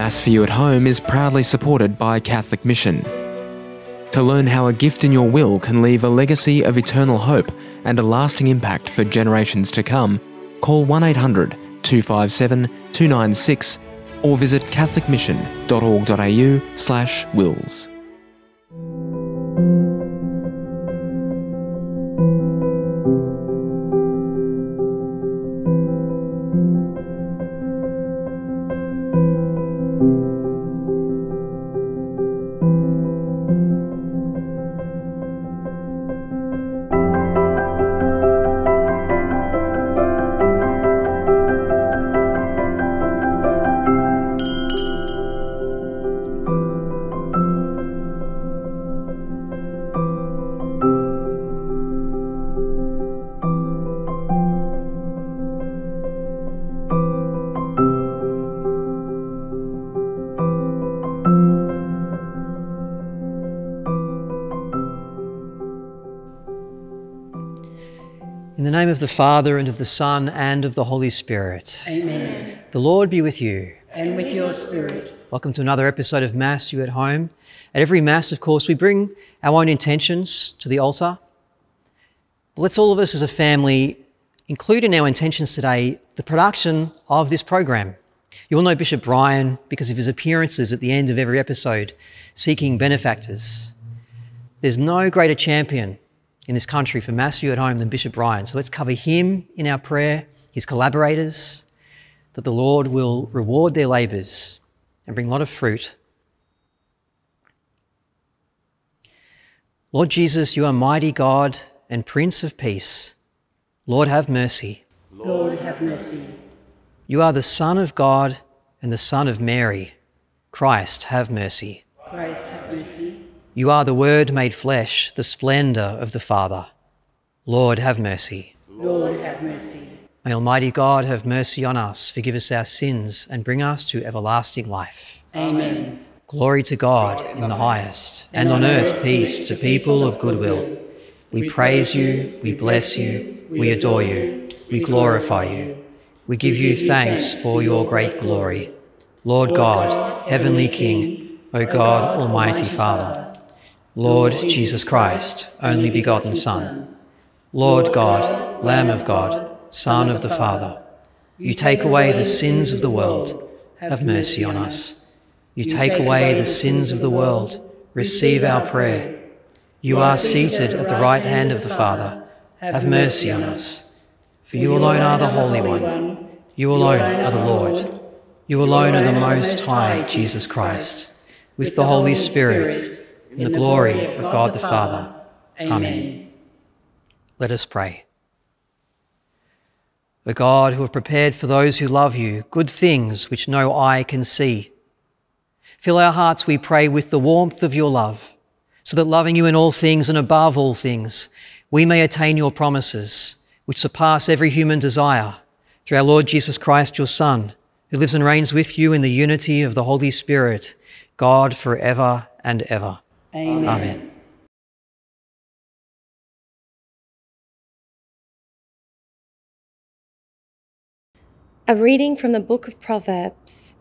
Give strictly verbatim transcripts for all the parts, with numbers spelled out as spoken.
Mass for You at Home is proudly supported by Catholic Mission. To learn how a gift in your will can leave a legacy of eternal hope and a lasting impact for generations to come, call one eight hundred, two five seven, two nine six or visit catholicmission.org.au slash wills. In the name of the Father, and of the Son, and of the Holy Spirit. Amen. The Lord be with you. And with your spirit. Welcome to another episode of Mass You at Home. At every Mass, of course, we bring our own intentions to the altar. But let's all of us as a family include in our intentions today the production of this program. You all know Bishop Brian because of his appearances at the end of every episode, seeking benefactors. There's no greater champion in this country for Mass You at Home than Bishop Brian. So let's cover him in our prayer, his collaborators, that the Lord will reward their labours and bring a lot of fruit. Lord Jesus, you are mighty God and Prince of Peace. Lord, have mercy. Lord, have mercy. You are the Son of God and the Son of Mary. Christ, have mercy. Christ, have mercy. You are the Word made flesh, the splendour of the Father. Lord, have mercy. Lord, have mercy. May Almighty God have mercy on us, forgive us our sins, and bring us to everlasting life. Amen. Glory to God in the highest, and on earth peace to people of good will. We praise you, we bless you, we adore you, we glorify you. We give you thanks for your great glory. Lord God, Heavenly King, O God, Almighty Father, Lord Jesus Christ, only begotten Son, Lord God, Lamb of God, Son of the Father, you take away the sins of the world, have mercy on us. You take away the sins of the world, receive our prayer. You are seated at the right hand of the Father, have mercy on us. For you alone are the Holy One, you alone are the Lord, you alone are the Most High, Jesus Christ, with the Holy Spirit, in the, in the glory, glory of God, God the Father. Father. Amen. Amen. Let us pray. O God, who have prepared for those who love you good things which no eye can see, fill our hearts, we pray, with the warmth of your love, so that loving you in all things and above all things, we may attain your promises, which surpass every human desire, through our Lord Jesus Christ, your Son, who lives and reigns with you in the unity of the Holy Spirit, God forever and ever. Amen. Amen. A reading from the book of Proverbs.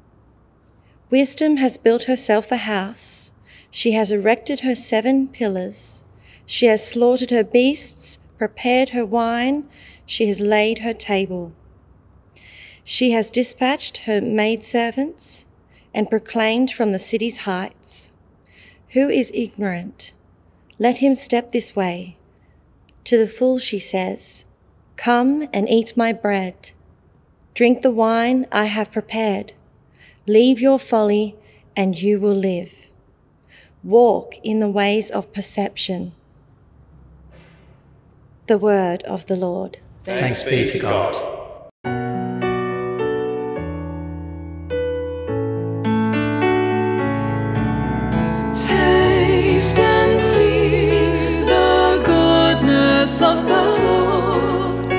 Wisdom has built herself a house. She has erected her seven pillars. She has slaughtered her beasts, prepared her wine. She has laid her table. She has dispatched her maidservants and proclaimed from the city's heights. Who is ignorant? Let him step this way. To the fool she says, come and eat my bread. Drink the wine I have prepared. Leave your folly and you will live. Walk in the ways of perception. The word of the Lord. Thanks be to God. Of the Lord,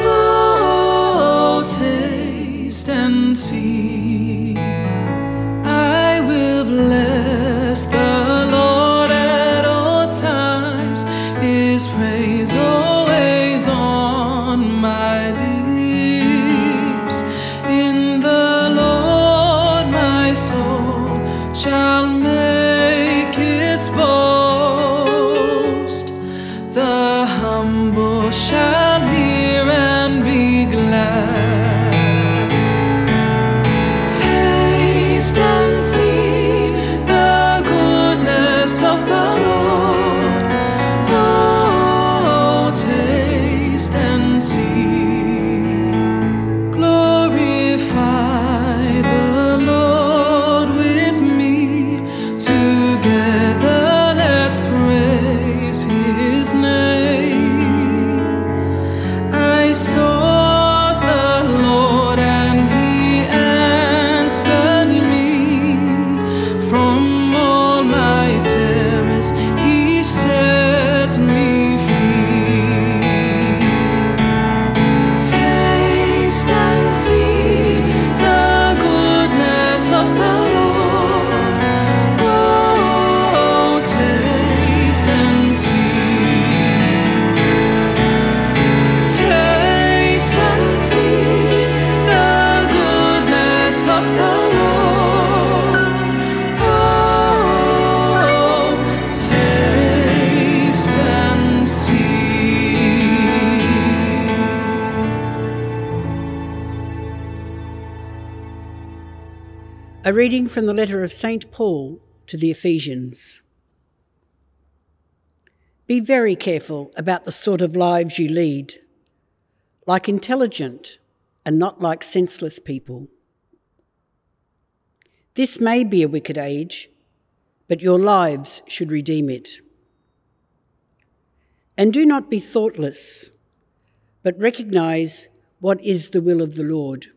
oh, taste and see. I will bless the Lord at all times, His praise always on my lips. In the Lord my soul A reading from the letter of Saint Paul to the Ephesians. Be very careful about the sort of lives you lead, like intelligent and not like senseless people. This may be a wicked age, but your lives should redeem it. And do not be thoughtless, but recognize what is the will of the Lord.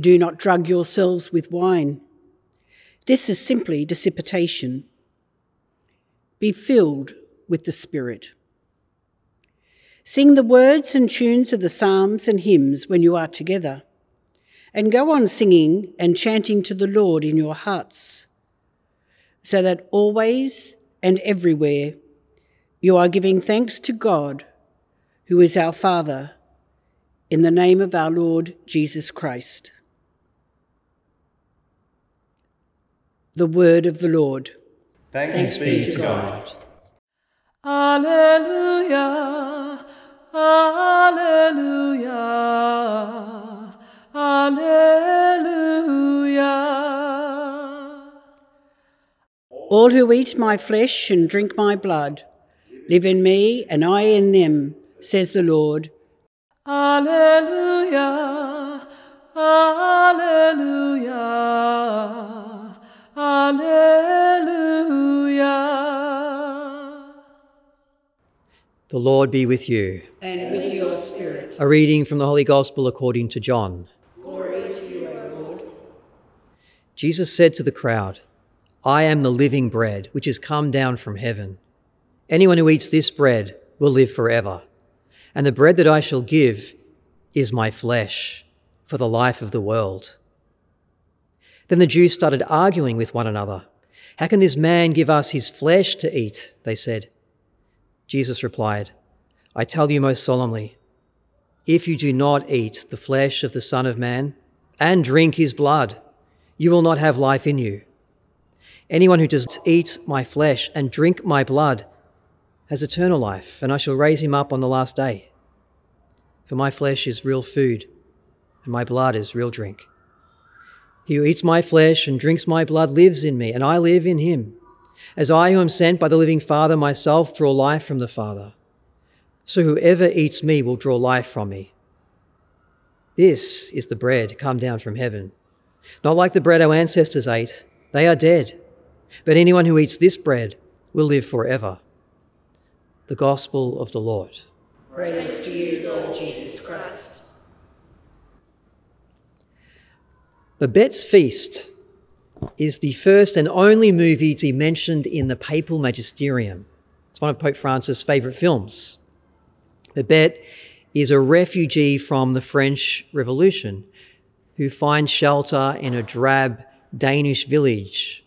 Do not drug yourselves with wine. This is simply dissipation. Be filled with the Spirit. Sing the words and tunes of the psalms and hymns when you are together, and go on singing and chanting to the Lord in your hearts, so that always and everywhere you are giving thanks to God, who is our Father, in the name of our Lord Jesus Christ. The word of the Lord. Thanks, Thanks be to God. Alleluia, alleluia, alleluia. All who eat my flesh and drink my blood live in me and I in them, says the Lord. Alleluia, alleluia. Alleluia. The Lord be with you. And with your spirit. A reading from the Holy Gospel according to John. Glory to you, O Lord. Jesus said to the crowd, I am the living bread which has come down from heaven. Anyone who eats this bread will live forever. And the bread that I shall give is my flesh for the life of the world. Then the Jews started arguing with one another. How can this man give us his flesh to eat? They said. Jesus replied, I tell you most solemnly, if you do not eat the flesh of the Son of Man and drink his blood, you will not have life in you. Anyone who does eat my flesh and drink my blood has eternal life, and I shall raise him up on the last day. For my flesh is real food, and my blood is real drink. He who eats my flesh and drinks my blood lives in me, and I live in him. As I who am sent by the living Father myself draw life from the Father, so whoever eats me will draw life from me. This is the bread come down from heaven, not like the bread our ancestors ate. They are dead, but anyone who eats this bread will live forever. The Gospel of the Lord. Praise to you, Lord Jesus Christ. Babette's Feast is the first and only movie to be mentioned in the Papal Magisterium. It's one of Pope Francis' favourite films. Babette is a refugee from the French Revolution who finds shelter in a drab Danish village.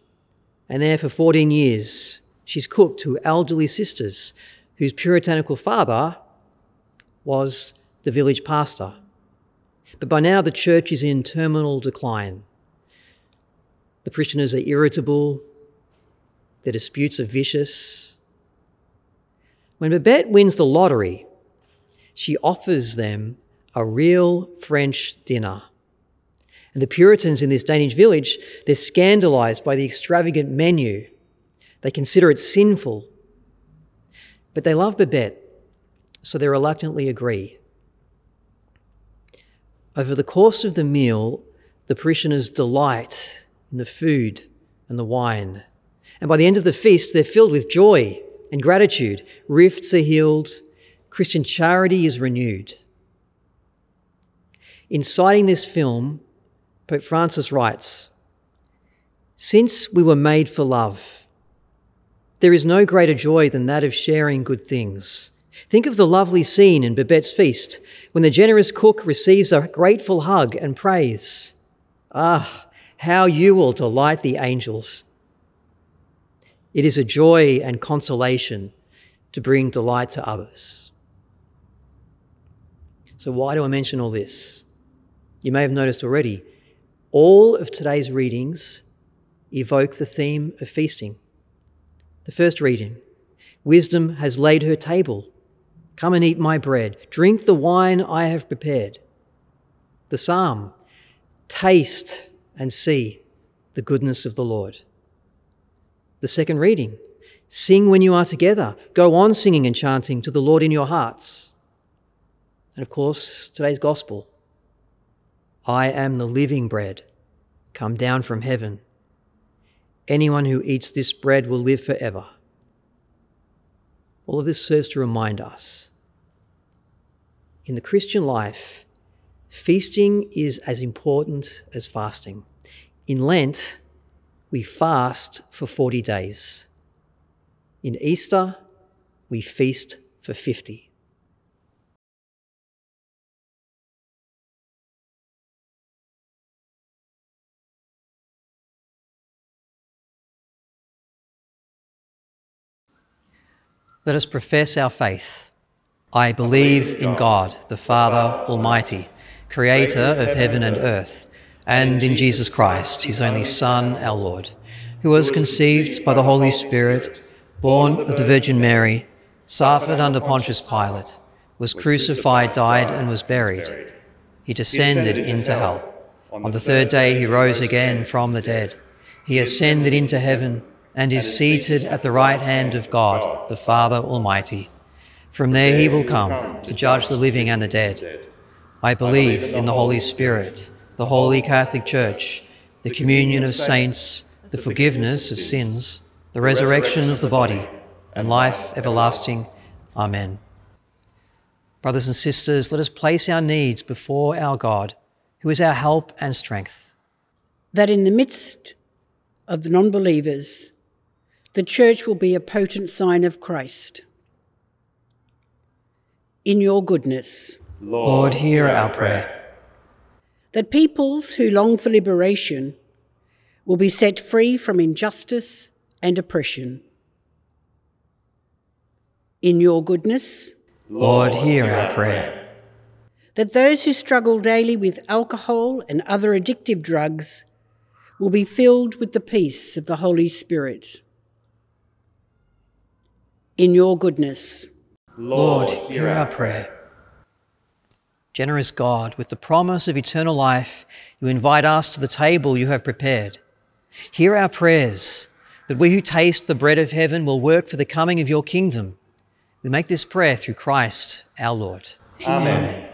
And there for fourteen years, she's cooked to elderly sisters whose puritanical father was the village pastor. But by now the church is in terminal decline. The parishioners are irritable, their disputes are vicious. When Babette wins the lottery, she offers them a real French dinner. And the Puritans in this Danish village, they're scandalized by the extravagant menu. They consider it sinful. But they love Babette, so they reluctantly agree. Over the course of the meal, the parishioners delight in the food and the wine. And by the end of the feast, they're filled with joy and gratitude. Rifts are healed. Christian charity is renewed. In citing this film, Pope Francis writes, since we were made for love, there is no greater joy than that of sharing good things. Think of the lovely scene in Babette's Feast when the generous cook receives a grateful hug and praise. Ah, how you will delight the angels. It is a joy and consolation to bring delight to others. So why do I mention all this? You may have noticed already, all of today's readings evoke the theme of feasting. The first reading, wisdom has laid her table. Come and eat my bread. Drink the wine I have prepared. The psalm, Taste and see the goodness of the Lord. The second reading, sing when you are together. Go on singing and chanting to the Lord in your hearts. And of course, today's gospel. I am the living bread, come down from heaven. Anyone who eats this bread will live forever. All of this serves to remind us. In the Christian life, feasting is as important as fasting. In Lent, we fast for forty days. In Easter, we feast for fifty. Let us profess our faith. I believe in God, the Father Almighty, creator of heaven and earth, and in Jesus Christ, his only Son, our Lord, who was conceived by the Holy Spirit, born of the Virgin Mary, suffered under Pontius Pilate, was crucified, died, and was buried. He descended into hell. On the third day he rose again from the dead. He ascended into heaven and is seated at the right hand of God, the Father Almighty. From there he will come to judge the living and the dead. I believe in the Holy Spirit, the Holy Catholic Church, the communion of saints, the forgiveness of sins, the resurrection of the body, and life everlasting. Amen. Brothers and sisters, let us place our needs before our God, who is our help and strength. That in the midst of the non-believers, the Church will be a potent sign of Christ. In your goodness, Lord, hear our prayer. That peoples who long for liberation will be set free from injustice and oppression. In your goodness, Lord, hear our prayer. That those who struggle daily with alcohol and other addictive drugs will be filled with the peace of the Holy Spirit. In your goodness, Lord, hear our prayer. Generous God, with the promise of eternal life, you invite us to the table you have prepared. Hear our prayers, that we who taste the bread of heaven will work for the coming of your kingdom. We make this prayer through Christ our Lord. Amen. Amen.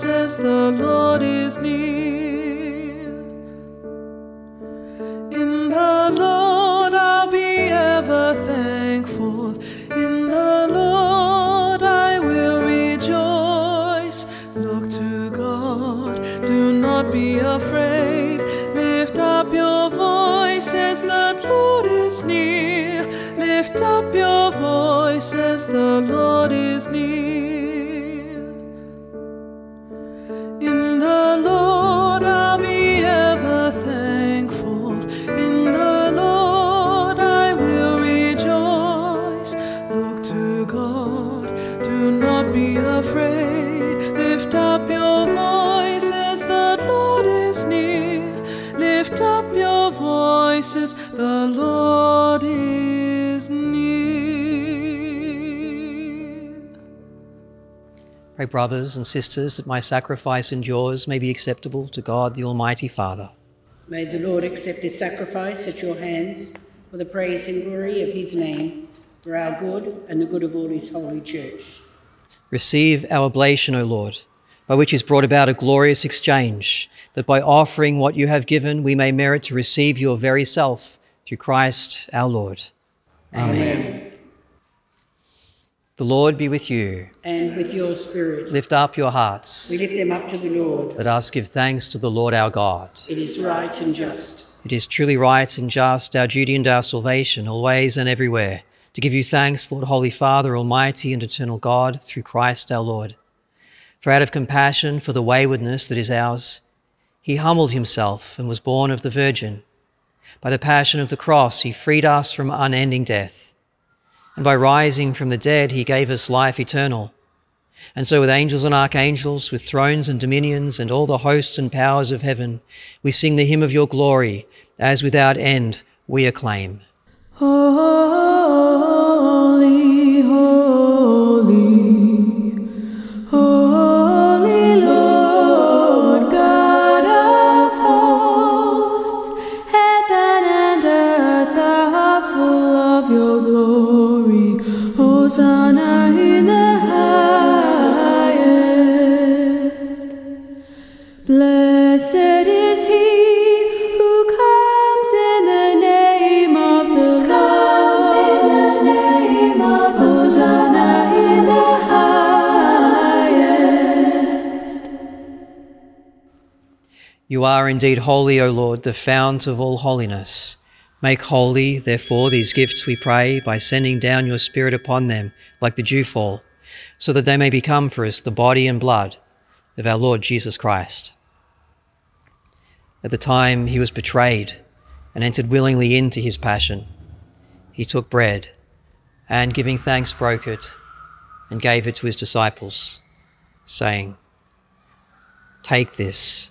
Says the Lord is near. In the Lord I'll be ever thankful. In the Lord I will rejoice. Look to God, do not be afraid. Lift up your voice as the Lord is near. Lift up your voice as the Lord is near. The Lord is near. Pray, brothers and sisters, that my sacrifice and yours may be acceptable to God, the Almighty Father. May the Lord accept this sacrifice at your hands for the praise and glory of his name, for our good and the good of all his holy church. Receive our oblation, O Lord, by which is brought about a glorious exchange, that by offering what you have given, we may merit to receive your very self, through Christ our Lord. Amen. Amen. The Lord be with you. And with your spirit. Lift up your hearts. We lift them up to the Lord. Let us give thanks to the Lord our God. It is right and just. It is truly right and just, our duty and our salvation, always and everywhere, to give you thanks, Lord, Holy Father, Almighty and eternal God, through Christ our Lord. For out of compassion for the waywardness that is ours, he humbled himself and was born of the Virgin. By the passion of the cross, he freed us from unending death. And by rising from the dead, he gave us life eternal. And so with angels and archangels, with thrones and dominions and all the hosts and powers of heaven, we sing the hymn of your glory, as without end we acclaim. Holy, holy, holy Lord God of hosts, heaven and earth are full of your glory. Hosanna in the highest. Blessed is he You are indeed holy, O Lord, the fount of all holiness. Make holy, therefore, these gifts, we pray, by sending down your Spirit upon them, like the dewfall, so that they may become for us the body and blood of our Lord Jesus Christ. At the time he was betrayed and entered willingly into his passion, he took bread and, giving thanks, broke it and gave it to his disciples, saying, "Take this,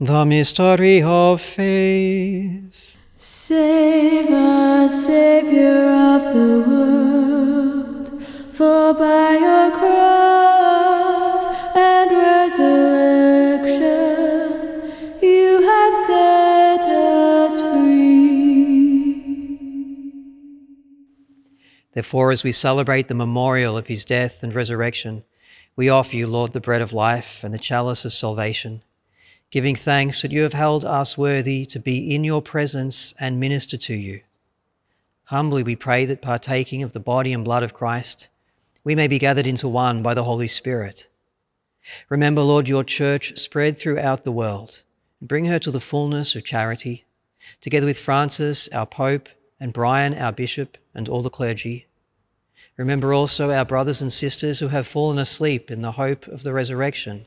The mystery of faith. Save us, Saviour of the world, for by your cross and resurrection you have set us free. Therefore, as we celebrate the memorial of his death and resurrection, we offer you, Lord, the bread of life and the chalice of salvation, giving thanks that you have held us worthy to be in your presence and minister to you. Humbly we pray that, partaking of the body and blood of Christ, we may be gathered into one by the Holy Spirit. Remember, Lord, your church spread throughout the world, and bring her to the fullness of charity, together with Francis, our Pope, and Brian, our Bishop, and all the clergy. Remember also our brothers and sisters who have fallen asleep in the hope of the resurrection,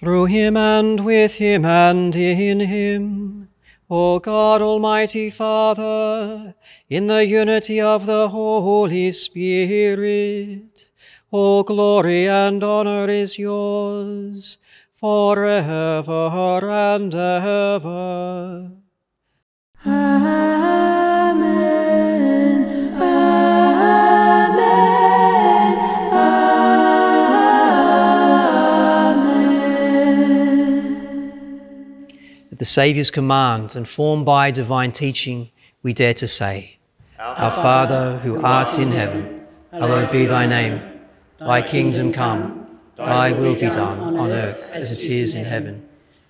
Through him and with him and in him, O God, Almighty Father, in the unity of the Holy Spirit, all glory and honor is yours, forever and ever. Amen. Amen. At the Saviour's command and formed by divine teaching, we dare to say, Our Father, who art in heaven, hallowed be thy name. Thy kingdom come, thy will be done on earth as it is in heaven.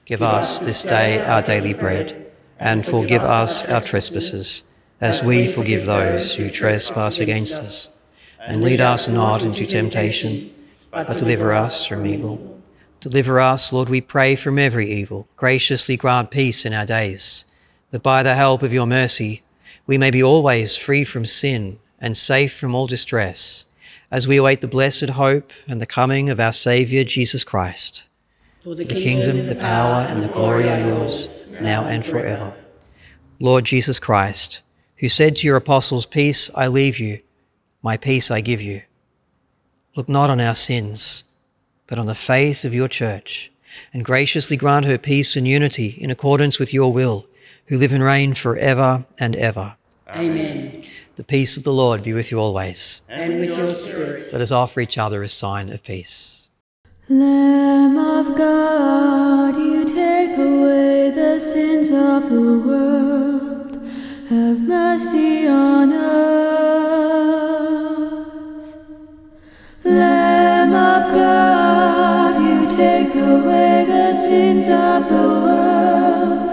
Give us this day our daily bread, and forgive us our trespasses, as we forgive those who trespass against us. And lead us not into temptation, but deliver us from evil. Deliver us, Lord, we pray, from every evil. Graciously grant peace in our days, that by the help of your mercy we may be always free from sin and safe from all distress, as we await the blessed hope and the coming of our Saviour, Jesus Christ. For the, the kingdom, kingdom, the power, and the glory are yours, now and forever. Lord Jesus Christ, who said to your apostles, "Peace I leave you, my peace I give you," look not on our sins, but on the faith of your church, and graciously grant her peace and unity in accordance with your will, who live and reign forever and ever. Amen. The peace of the Lord be with you always. And with your spirit. Let us offer each other a sign of peace. Lamb of God, you take away the sins of the world. Have mercy on us. Lamb of God, you take away the sins of the world.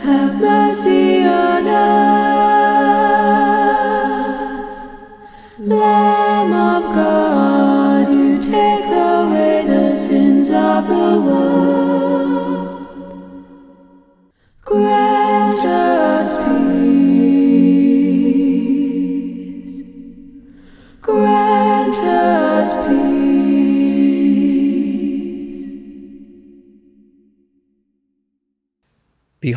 Have mercy on us. Lamb of God, you take away the sins of the world. Grant us peace. Grant us peace.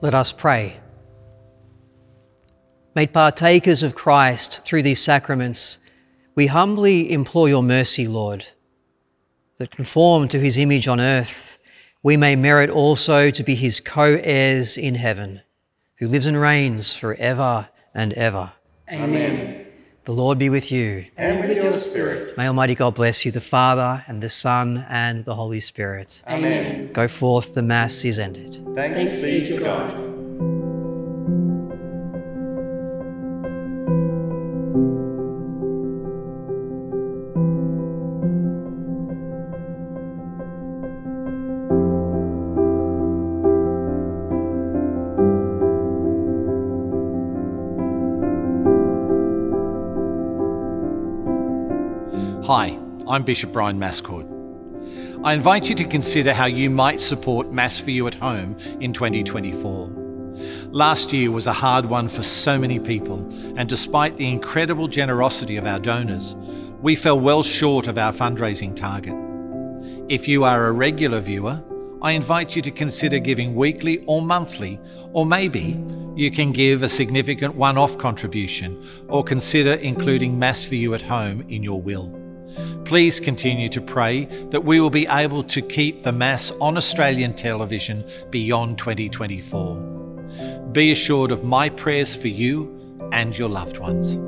Let us pray. Made partakers of Christ through these sacraments, we humbly implore your mercy, Lord, that conformed to his image on earth, we may merit also to be his co-heirs in heaven, who who lives and reigns forever and ever. Amen. The Lord be with you. And with your spirit. May Almighty God bless you, the Father, and the Son, and the Holy Spirit. Amen. Go forth, the Mass is ended. Thanks, Thanks be to God. Hi, I'm Bishop Brian Mascourt. I invite you to consider how you might support Mass for You at Home in twenty twenty-four. Last year was a hard one for so many people, and despite the incredible generosity of our donors, we fell well short of our fundraising target. If you are a regular viewer, I invite you to consider giving weekly or monthly, or maybe you can give a significant one-off contribution, or consider including Mass for You at Home in your will. Please continue to pray that we will be able to keep the Mass on Australian television beyond twenty twenty-four. Be assured of my prayers for you and your loved ones.